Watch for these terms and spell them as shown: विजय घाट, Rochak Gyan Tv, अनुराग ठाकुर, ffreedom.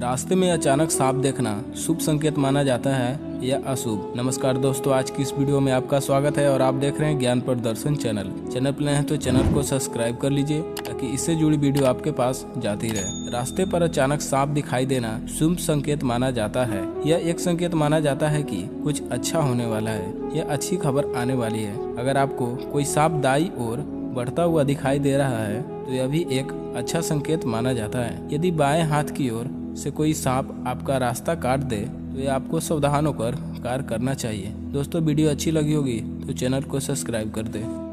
रास्ते में अचानक सांप देखना शुभ संकेत माना जाता है या अशुभ। नमस्कार दोस्तों, आज की इस वीडियो में आपका स्वागत है और आप देख रहे हैं ज्ञान प्रदर्शन चैनल पर हैं तो चैनल को सब्सक्राइब कर लीजिए ताकि इससे जुड़ी वीडियो आपके पास जाती रहे। रास्ते पर अचानक सांप दिखाई देना शुभ संकेत माना जाता है। यह एक संकेत माना जाता है कि कुछ अच्छा होने वाला है या अच्छी खबर आने वाली है। अगर आपको कोई सांप दाई और बढ़ता हुआ दिखाई दे रहा है तो यह भी एक अच्छा संकेत माना जाता है। यदि बाएं हाथ की ओर से कोई सांप आपका रास्ता काट दे तो ये आपको सावधान होकर कार्य करना चाहिए। दोस्तों, वीडियो अच्छी लगी होगी तो चैनल को सब्सक्राइब कर दें।